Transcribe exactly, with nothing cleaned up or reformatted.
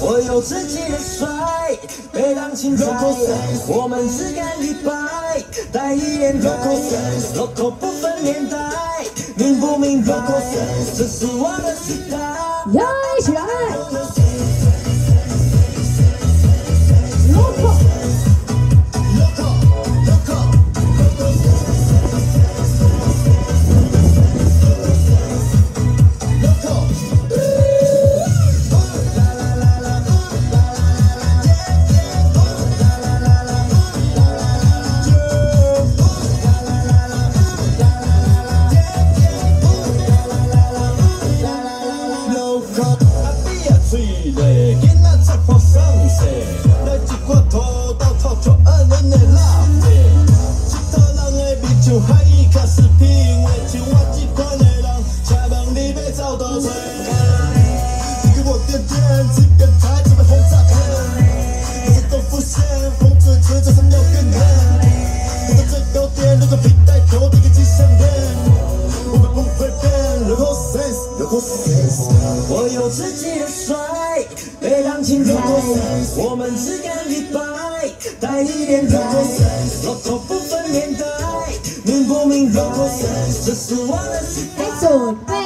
我有自己的帅，被当青菜，我们只敢一百，带一点呆，local不分年代，明不明白？这是我的时代。 呀，起来！我有自己的帅，被当青菜，我们只敢一百，带一点呆 ，local 不分年代，明不明白？这是我的时代。